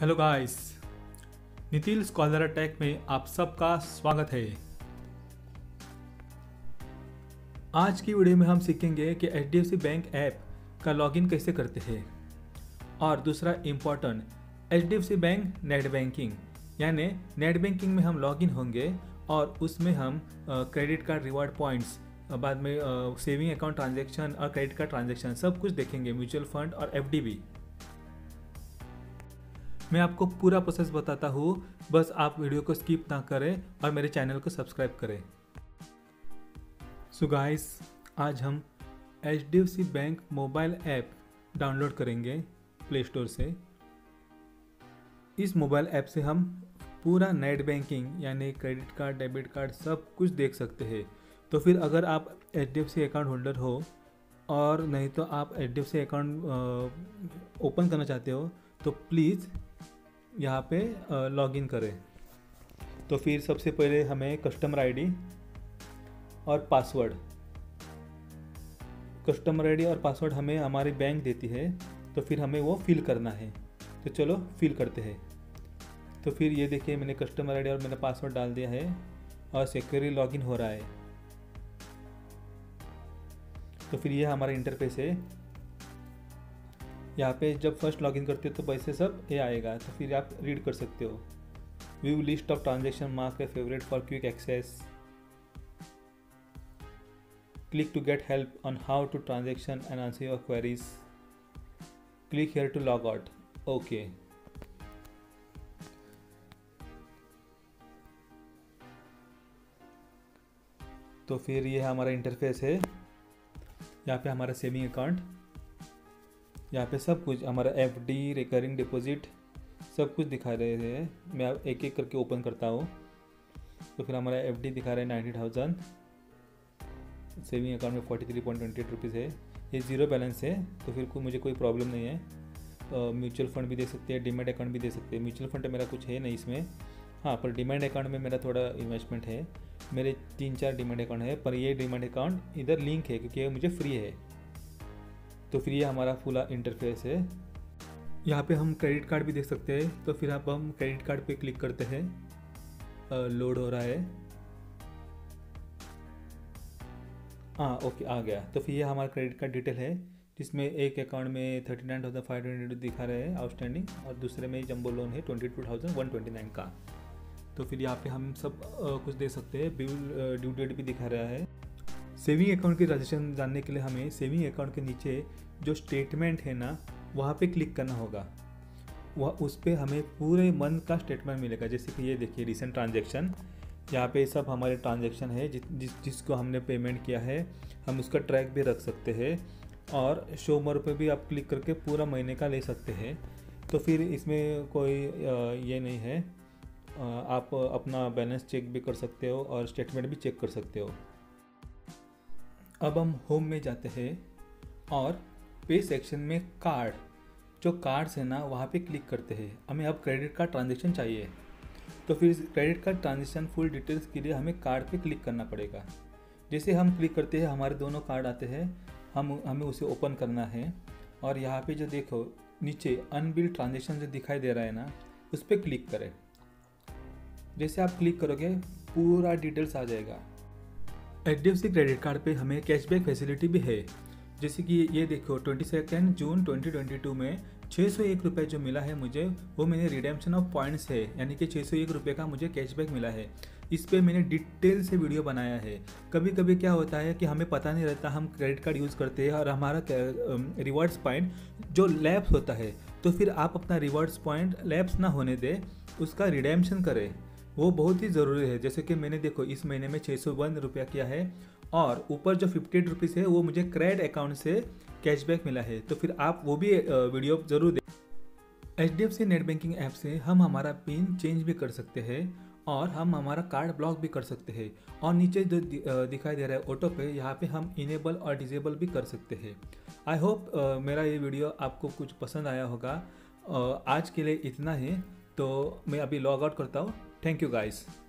Hello guys, Nitin scholar tech में आप सबका स्वागत है। आज की वीडियो में हम सीखेंगे कि HDFC बैंक ऐप का लॉगिन कैसे करते हैं और दूसरा important HDFC bank net banking यानी नेट बैंकिंग में हम लॉगिन होंगे और उसमें हम क्रेडिट कार्ड रिवॉर्ड पॉइंट्स, बाद में सेविंग अकाउंट ट्रांजैक्शन और क्रेडिट कार्ड ट्रांजैक्शन सब कुछ देखेंगे, म्यूचुअल फंड और FD भी। मैं आपको पूरा प्रोसेस बताता हूँ, बस आप वीडियो को स्किप ना करें और मेरे चैनल को सब्सक्राइब करें। सो गाइस, आज हम HDFC bank mobile app download करेंगे प्ले स्टोर से। इस मोबाइल ऐप से हम पूरा नेट बैंकिंग यानी क्रेडिट कार्ड, डेबिट कार्ड सब कुछ देख सकते हैं। तो फिर अगर आप HDFC अकाउंट होल्डर हो और नहीं तो आप HDFC अकाउंट ओपन करना चाहते हो तो प्लीज़ यहाँ पे लॉगिन करें। तो फिर सबसे पहले हमें कस्टमर आईडी और पासवर्ड हमें हमारी बैंक देती है, तो फिर हमें वो फिल करना है। तो चलो फिल करते हैं। तो फिर ये देखिए, मैंने कस्टमर आईडी और मैंने पासवर्ड डाल दिया है और सिक्योरली लॉगिन हो रहा है। तो फिर ये हमारा इंटरफेस है। यहाँ पे जब फर्स्ट लॉगिन करते हो तो पैसे सब ये आएगा, तो फिर आप रीड कर सकते हो। View list of transaction, mark a favourite for quick access, click to get help on how to transaction and answer your queries, click here to log out, okay. तो फिर ये हमारा इंटरफेस है। यहाँ पे हमारा सेविंग अकाउंट, यहाँ पे सब कुछ हमारा FD, रिकरिंग डिपॉजिट सब कुछ दिखा रहे हैं। मैं अब एक एक करके ओपन करता हूँ। तो फिर हमारा FD दिखा रहा है 90,000, सेविंग अकाउंट में 43.28 रुपीज़ है। ये ज़ीरो बैलेंस है, तो फिर मुझे कोई प्रॉब्लम नहीं है। म्यूचुअल फंड भी दे सकते हैं, डीमैट अकाउंट भी दे सकते हैं। म्यूचुअल फंड मेरा कुछ है नहीं इसमें, हाँ, पर डीमैट अकाउंट में मेरा थोड़ा इन्वेस्टमेंट है। मेरे 3-4 डीमैट अकाउंट है, पर ये डीमैट अकाउंट इधर लिंक है क्योंकि ये मुझे फ्री है। तो फिर ये हमारा पूरा इंटरफेस है। यहाँ पे हम क्रेडिट कार्ड भी देख सकते हैं। तो फिर हम क्रेडिट कार्ड पे क्लिक करते हैं, लोड हो रहा है। हाँ, ओके, आ गया। तो फिर ये हमारा क्रेडिट कार्ड डिटेल है, जिसमें एक अकाउंट में 39,500 दिखा रहे हैं आउटस्टैंडिंग और दूसरे में जंबो लोन है 22,129 का। तो फिर यहाँ पे हम सब कुछ देख सकते हैं। बिल ड्यू डेट भी दिखा रहा है। सेविंग अकाउंट की ट्रांजेक्शन जानने के लिए हमें सेविंग अकाउंट के नीचे जो स्टेटमेंट है ना, वहाँ पे क्लिक करना होगा। वह उस पर हमें पूरे मंथ का स्टेटमेंट मिलेगा। जैसे कि ये देखिए, रिसेंट ट्रांजेक्शन, यहाँ पे सब हमारे ट्रांजेक्शन है जिसको हमने पेमेंट किया है। हम उसका ट्रैक भी रख सकते हैं और शो मोर पे भी आप क्लिक करके पूरा महीने का ले सकते हैं। तो फिर इसमें कोई ये नहीं है, आप अपना बैलेंस चेक भी कर सकते हो और स्टेटमेंट भी चेक कर सकते हो। अब हम होम में जाते हैं और पे सेक्शन में कार्ड, जो कार्ड्स है ना, वहाँ पे क्लिक करते हैं। हमें अब क्रेडिट कार्ड ट्रांजेक्शन चाहिए, तो फिर credit card transaction full details के लिए हमें कार्ड पे क्लिक करना पड़ेगा। जैसे हम क्लिक करते हैं, हमारे दोनों कार्ड आते हैं। हमें उसे ओपन करना है और यहाँ पे जो देखो नीचे अनबिल्ड ट्रांजेक्शन जो दिखाई दे रहा है ना, उस पर क्लिक करें। जैसे आप क्लिक करोगे पूरा डिटेल्स आ जाएगा। HDFC क्रेडिट कार्ड पे हमें कैशबैक फैसिलिटी भी है। जैसे कि ये देखो, 22 जून 2022 में 601 रुपये जो मिला है मुझे, वो मैंने रिडेम्पशन ऑफ पॉइंट्स है, यानी कि 601 रुपये का मुझे कैशबैक मिला है। इस पर मैंने डिटेल से वीडियो बनाया है। कभी कभी क्या होता है कि हमें पता नहीं रहता, हम क्रेडिट कार्ड यूज़ करते हैं और हमारा रिवॉर्ड्स पॉइंट जो लैप्स होता है, तो फिर आप अपना रिवॉर्ड्स पॉइंट लैप्स ना होने दें, उसका रिडेम्पशन करें, वो बहुत ही ज़रूरी है। जैसे कि मैंने देखो इस महीने में 601 रुपया किया है और ऊपर जो 58 रुपीज़ है वो मुझे क्रेडिट अकाउंट से कैशबैक मिला है। तो फिर आप वो भी वीडियो ज़रूर देखें। HDFC नेट बैंकिंग ऐप से हम हमारा पिन चेंज भी कर सकते हैं और हम हमारा कार्ड ब्लॉक भी कर सकते हैं। और नीचे जो दिखाई दे रहा है ऑटो पे, यहाँ पे हम इनेबल और डिसेबल भी कर सकते हैं। आई होप मेरा ये वीडियो आपको कुछ पसंद आया होगा। आज के लिए इतना ही, तो मैं अभी लॉग आउट करता हूँ। Thank you guys.